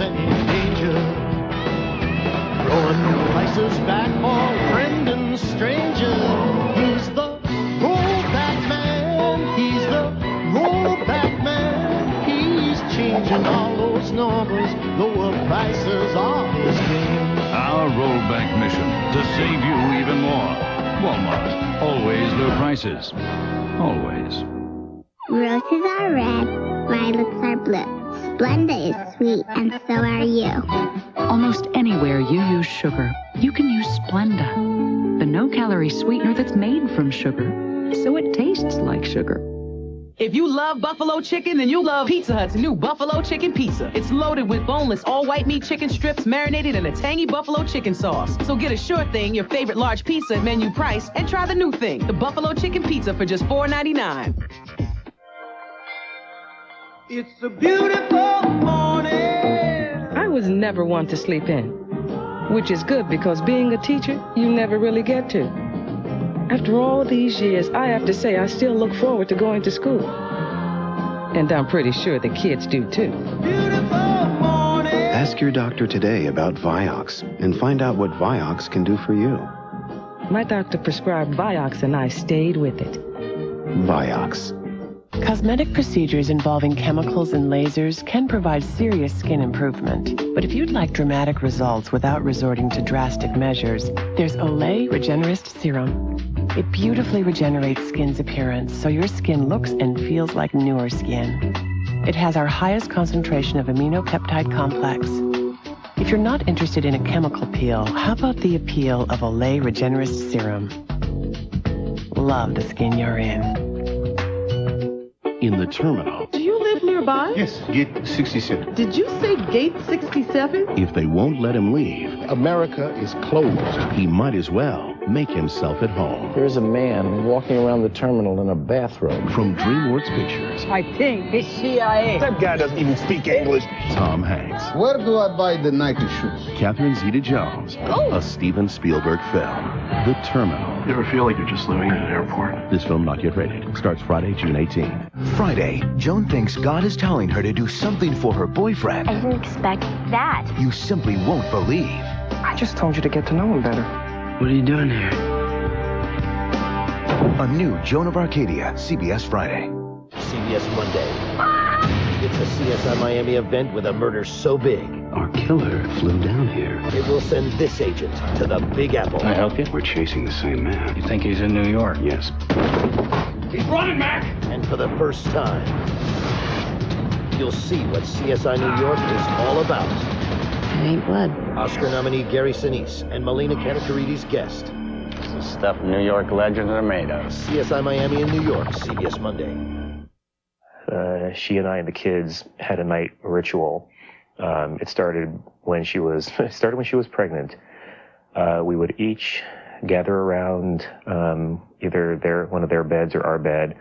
any danger. Rolling your vices back for Brendan Stranger. He's the rollback man. He's the rollback man. He's changing all those numbers, lower prices on this game. Our rollback mission to save you even more. Walmart, always low prices. Always. Roses are red, violets are blue. Splenda is sweet, and so are you. Almost anywhere you use sugar, you can use Splenda, the no-calorie sweetener that's made from sugar, so it tastes like sugar. If you love buffalo chicken, then you love Pizza Hut's new buffalo chicken pizza. It's loaded with boneless, all-white meat chicken strips marinated in a tangy buffalo chicken sauce. So get a sure thing, your favorite large pizza at menu price, and try the new thing, the buffalo chicken pizza for just $4.99. It's a beautiful morning. I was never one to sleep in, which is good because being a teacher, you never really get to. After all these years, I have to say I still look forward to going to school. And I'm pretty sure the kids do too. Beautiful morning. Ask your doctor today about Vioxx and find out what Vioxx can do for you. My doctor prescribed Vioxx and I stayed with it. Vioxx. Cosmetic procedures involving chemicals and lasers can provide serious skin improvement. But if you'd like dramatic results without resorting to drastic measures, there's Olay Regenerist Serum. It beautifully regenerates skin's appearance so your skin looks and feels like newer skin. It has our highest concentration of aminopeptide complex. If you're not interested in a chemical peel, how about the appeal of Olay Regenerist Serum? Love the skin you're in. In the terminal. Do you live nearby? Yes, gate 67. Did you say gate 67? If they won't let him leave, America is closed. He might as well make himself at home. There's a man walking around the terminal in a bathrobe. From DreamWorks Pictures. I think it's CIA. That guy doesn't even speak English. Tom Hanks. Where do I buy the Nike shoes? Catherine Zeta-Jones. Oh. A Steven Spielberg film. The Terminal. You ever feel like you're just living in an airport? This film not yet rated. Starts Friday, June 18. Friday, Joan thinks God is telling her to do something for her boyfriend. I didn't expect that. You simply won't believe. I just told you to get to know him better. What are you doing here? A new Joan of Arcadia, CBS Friday. CBS Monday. Ah! It's a CSI Miami event with a murder so big. Our killer flew down here. It will send this agent to the Big Apple. Can I help you? We're chasing the same man. You think he's in New York? Yes. He's running, Mac! And for the first time, you'll see what CSI New York is all about. It ain't blood. Oscar nominee Gary Sinise and Melina Catacaridi's guest. This is stuff New York legends are made of. CSI Miami in New York, CBS Monday. She and I and the kids had a night ritual. It started when she was pregnant. We would each gather around either one of their beds or our bed,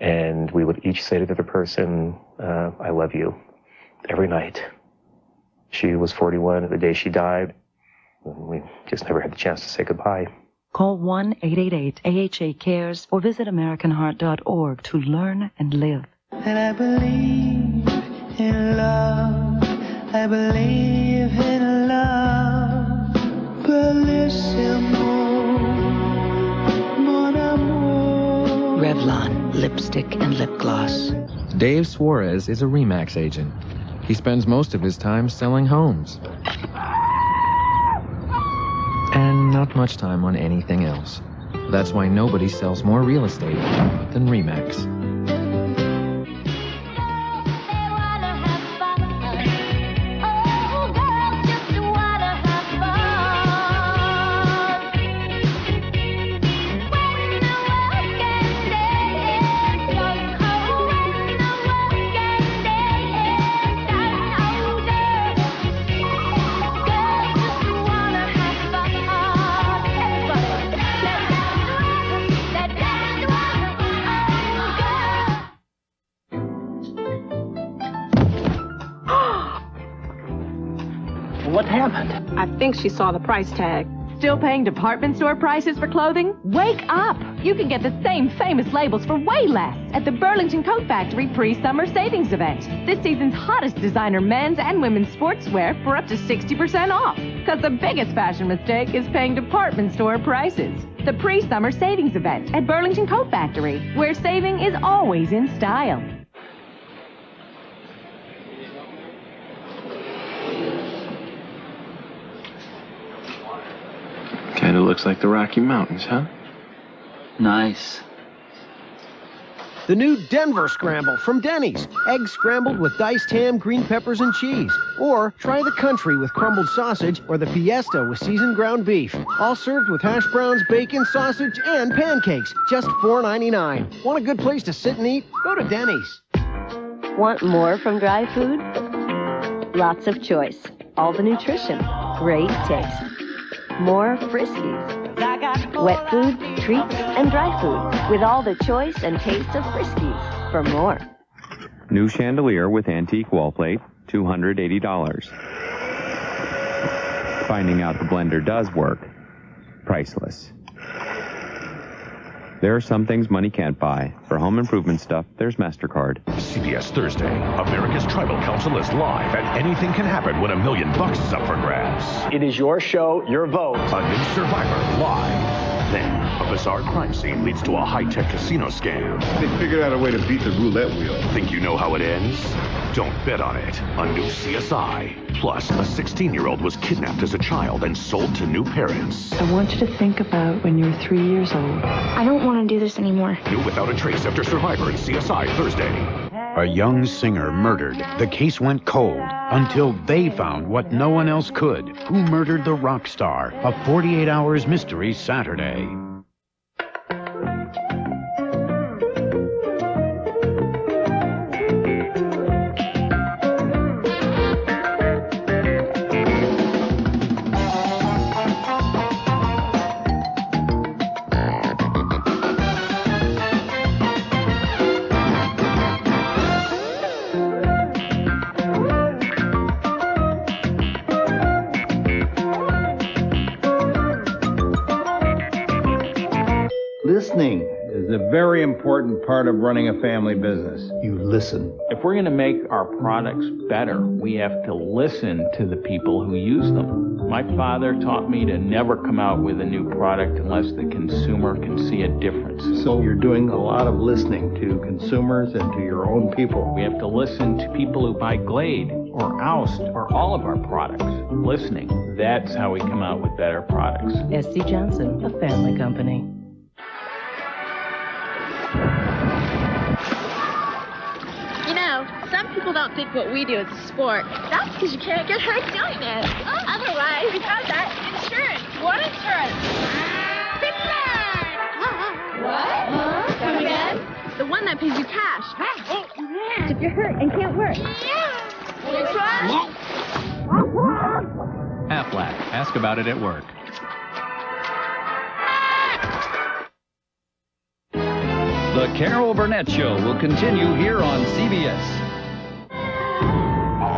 and we would each say to the other person, "I love you," every night. She was 41 the day she died. We just never had the chance to say goodbye. Call 1-888-AHA-CARES or visit AmericanHeart.org to learn and live. And I believe in love. I believe in love, bellissimo, mon amour. Revlon, lipstick and lip gloss. Dave Suarez is a RE/MAX agent. He spends most of his time selling homes. And not much time on anything else. That's why nobody sells more real estate than RE/MAX. She saw the price tag. Still paying department store prices for clothing? Wake up! you can get the same famous labels for way less at the Burlington Coat Factory pre-summer savings event. This season's hottest designer men's and women's sportswear for up to 60% off. Because the biggest fashion mistake is paying department store prices. The pre-summer savings event at Burlington Coat Factory, where saving is always in style. Kinda looks like the Rocky Mountains, huh? Nice. The new Denver Scramble from Denny's. Eggs scrambled with diced ham, green peppers, and cheese. Or try the country with crumbled sausage or the fiesta with seasoned ground beef. All served with hash browns, bacon, sausage, and pancakes. Just $4.99. Want a good place to sit and eat? Go to Denny's. Want more from dry food? Lots of choice. All the nutrition. Great taste. More Friskies. Wet food, treats, and dry food, with all the choice and taste of Friskies for more. New chandelier with antique wall plate, $280. Finding out the blender does work, priceless. There are some things money can't buy. For home improvement stuff, there's MasterCard. CBS Thursday, America's Tribal Council is live, and anything can happen when $1 million is up for grabs. It is your show, your vote. A new Survivor, live. Then, a bizarre crime scene leads to a high-tech casino scam. They figured out a way to beat the roulette wheel. Think you know how it ends? Don't bet on it. A new CSI. Plus, a 16-year-old was kidnapped as a child and sold to new parents. I want you to think about when you were 3 years old. I don't want to do this anymore. New Without a Trace after Survivor and CSI Thursday. A young singer murdered. The case went cold until they found what no one else could. Who Murdered the Rock Star? A 48 Hours Mystery Saturday. Listening is a very important part of running a family business. You listen. If we're going to make our products better, we have to listen to the people who use them. My father taught me to never come out with a new product unless the consumer can see a difference. So you're doing a lot of listening to consumers and to your own people. We have to listen to people who buy Glade or Oust or all of our products. Listening. That's how we come out with better products. SC Johnson, a family company. Some people don't think what we do is a sport. That's because you can't get hurt doing it. Oh. Otherwise, you have that insurance. What insurance? Pizza! What? Huh? Come again? The one that pays you cash. Hey. Yeah. If you're hurt and can't work. Yeah. Which one? Aflac. Ask about it at work. The Carol Burnett Show will continue here on CBS.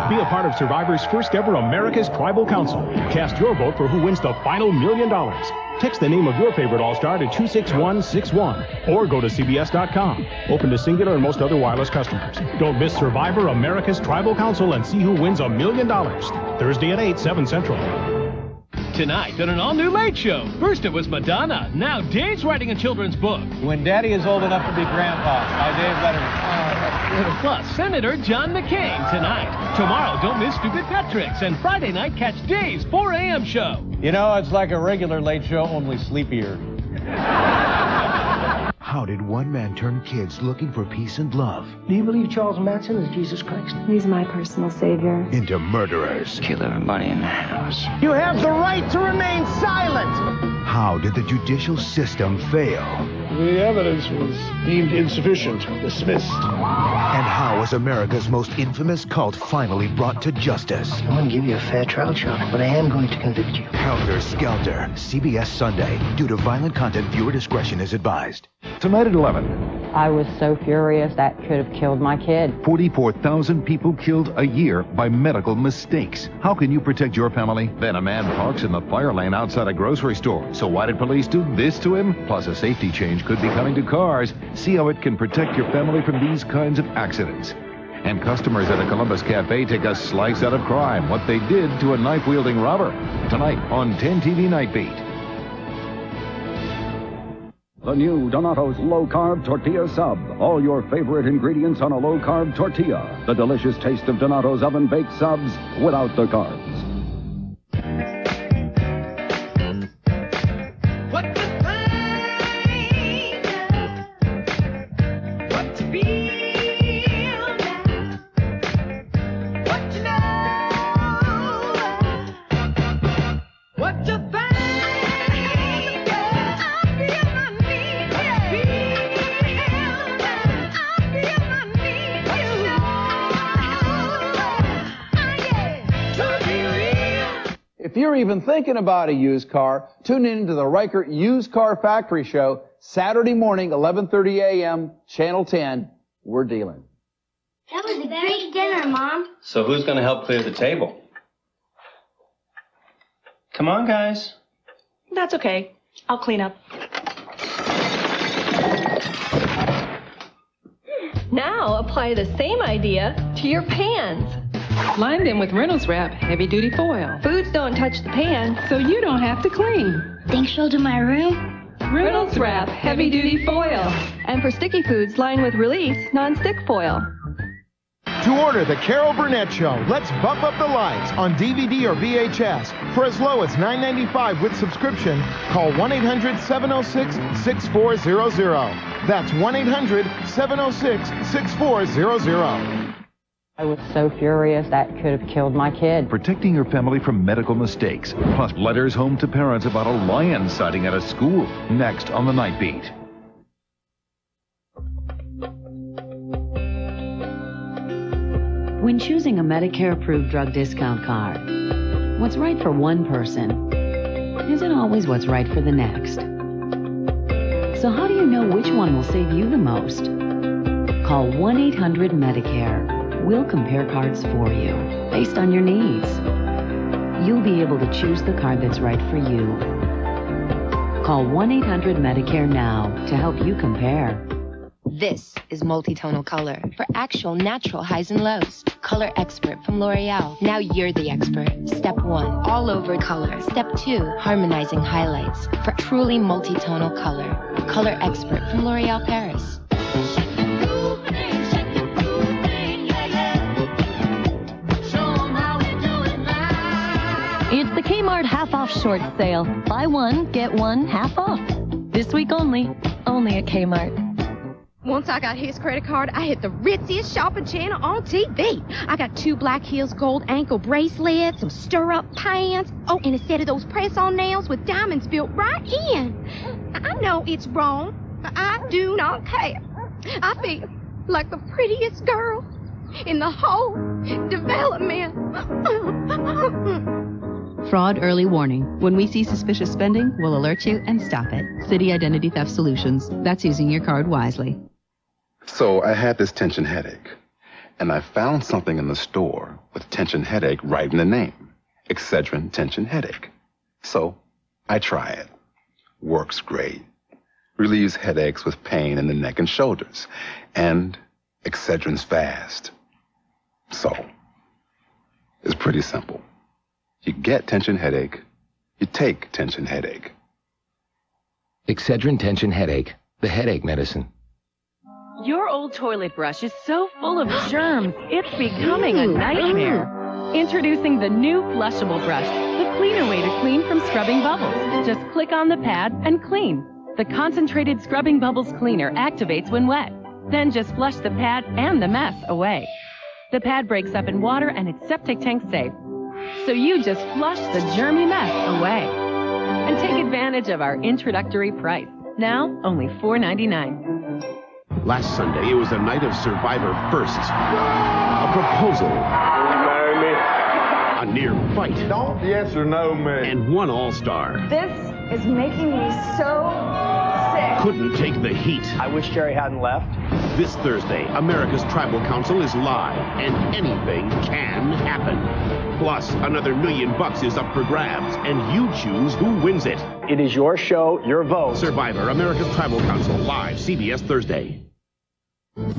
Be a part of Survivor's first ever America's Tribal Council. Cast your vote for who wins the final $1 million. Text the name of your favorite all-star to 26161 or go to CBS.com. Open to Singular and most other wireless customers. Don't miss Survivor America's Tribal Council and see who wins $1 million. Thursday at 8, 7 Central. Tonight on an all-new Late Show. First it was Madonna. Now Dave's writing a children's book. When Daddy is old enough to be Grandpa by Dave Letterman. Plus, Senator John McCain tonight. Tomorrow, don't miss Stupid Pet Tricks. And Friday night, catch Dave's 4 a.m. show. You know, it's like a regular Late Show, only sleepier. How did one man turn kids looking for peace and love? Do you believe Charles Manson is Jesus Christ? He's my personal savior. Into murderers. Kill everybody in the house. You have the right to remain silent. How did the judicial system fail? The evidence was deemed insufficient, dismissed. And how was America's most infamous cult finally brought to justice? I wouldn't give you a fair trial, Charlie, but I am going to convict you. Helter Skelter, CBS Sunday. Due to violent content, viewer discretion is advised. Tonight at 11. I was so furious, that could have killed my kid. 44,000 people killed a year by medical mistakes. How can you protect your family? Then a man parks in the fire lane outside a grocery store. So why did police do this to him? Plus a safety change could be coming to cars. See how it can protect your family from these kinds of accidents. And customers at a Columbus cafe take a slice out of crime, what they did to a knife-wielding robber. Tonight on 10TV Nightbeat. The new Donatos low-carb tortilla sub. All your favorite ingredients on a low-carb tortilla. The delicious taste of Donatos oven-baked subs without the carbs. If you're even thinking about a used car, tune in to the Reichert Used Car Factory Show, Saturday morning, 11:30 a.m., Channel 10. We're dealing. That was a great dinner, Mom. So who's going to help clear the table? Come on, guys. That's okay. I'll clean up. Now apply the same idea to your pans. Line them with Reynolds Wrap heavy-duty foil. Foods don't touch the pan, so you don't have to clean. Think she'll do my room? Reynolds Wrap heavy-duty foil. And for sticky foods, line with Release non-stick foil. To order The Carol Burnett Show, Let's Bump Up the Lights on DVD or VHS. For as low as $9.95 with subscription, call 1-800-706-6400. That's 1-800-706-6400. I was so furious, that could have killed my kid. Protecting your family from medical mistakes. Plus letters home to parents about a lion sighting at a school. Next on the Night Beat. When choosing a Medicare-approved drug discount card, what's right for one person isn't always what's right for the next. So how do you know which one will save you the most? Call 1-800-MEDICARE. We'll compare cards for you, based on your needs. You'll be able to choose the card that's right for you. Call 1-800-MEDICARE now to help you compare. This is multitonal color for actual natural highs and lows. Color expert from L'Oreal. Now you're the expert. Step 1, all over color. Step 2, harmonizing highlights for truly multitonal color. Color expert from L'Oreal Paris. It's the Kmart half-off short sale. Buy one, get one half off. This week only. Only at Kmart. Once I got his credit card, I hit the ritziest shopping channel on TV. I got 2 Black Heels gold ankle bracelets, some stirrup pants, oh, and a set of those press-on nails with diamonds built right in. I know it's wrong, but I do not care. I feel like the prettiest girl in the whole development. Fraud early warning. When we see suspicious spending, we'll alert you and stop it. City Identity Theft Solutions. That's using your card wisely. So I had this tension headache, and I found something in the store with tension headache right in the name. Excedrin Tension Headache. So I try it. Works great. Relieves headaches with pain in the neck and shoulders. And Excedrin's fast. So it's pretty simple. You get tension headache, you take tension headache. Excedrin Tension Headache, the headache medicine. Your old toilet brush is so full of germs, it's becoming a nightmare. Introducing the new Flushable Brush, the cleaner way to clean from Scrubbing Bubbles. Just click on the pad and clean. The concentrated Scrubbing Bubbles cleaner activates when wet. Then just flush the pad and the mess away. The pad breaks up in water and it's septic tank safe. So you just flush the germy mess away. And take advantage of our introductory price. Now, only $4.99. Last Sunday, it was a night of Survivor firsts. A proposal. Marry me. A near fight. Don't yes or no, man. And one all-star. This is making me so sick. couldn't take the heat. I wish Jerry hadn't left. This Thursday, America's Tribal Council is live, and anything can happen. Plus, another $1 million is up for grabs, and you choose who wins it. It is your show, your vote. Survivor: America's Tribal Council, live, CBS Thursday.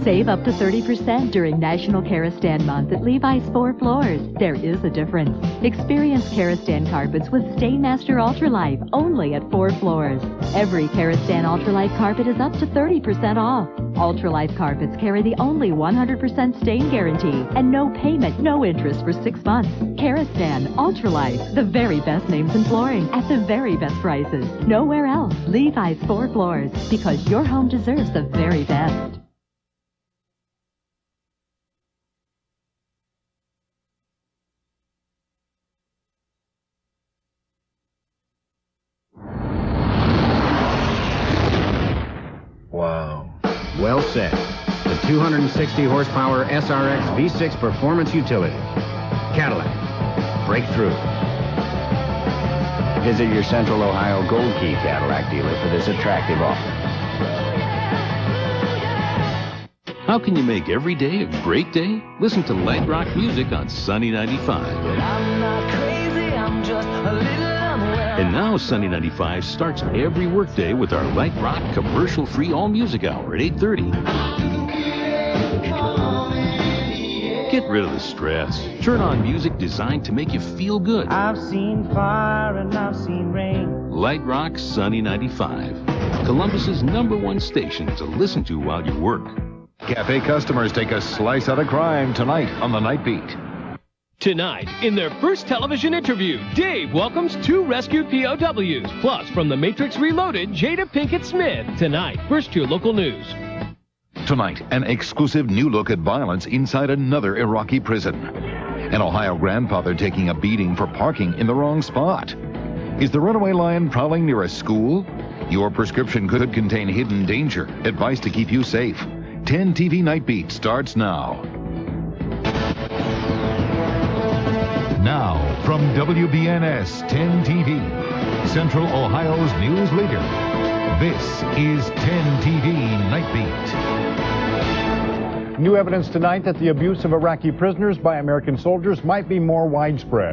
Save up to 30% during National Karastan Month at Levi's Four Floors. There is a difference. Experience Karastan carpets with Stainmaster Ultralife only at Four Floors. Every Karastan Ultralife carpet is up to 30% off. Ultralife carpets carry the only 100% stain guarantee and no payment, no interest for 6 months. Karastan Ultralife, the very best names in flooring at the very best prices. Nowhere else. Levi's Four Floors, because your home deserves the very best. Well said. The 260-horsepower SRX V6 Performance Utility. Cadillac. Breakthrough. Visit your Central Ohio Gold Key Cadillac dealer for this attractive offer. How can you make every day a great day? Listen to light rock music on Sunny 95. I'm not crazy, I'm just a little... And now Sunny 95 starts every workday with our light rock commercial-free all-music hour at 8:30. Get rid of the stress. Turn on music designed to make you feel good. I've seen fire and I've seen rain. Light Rock Sunny 95. Columbus's #1 station to listen to while you work. Cafe customers take a slice out of crime tonight on the Night Beat. Tonight, in their first television interview, Dave welcomes 2 rescued POWs. Plus, from The Matrix Reloaded, Jada Pinkett Smith. Tonight, first to local news. Tonight, an exclusive new look at violence inside another Iraqi prison. An Ohio grandfather taking a beating for parking in the wrong spot. Is the runaway lion prowling near a school? Your prescription could contain hidden danger. Advice to keep you safe. 10TV Nightbeat starts now. Now, from WBNS 10TV, Central Ohio's news leader, this is 10TV Nightbeat. New evidence tonight that the abuse of Iraqi prisoners by American soldiers might be more widespread.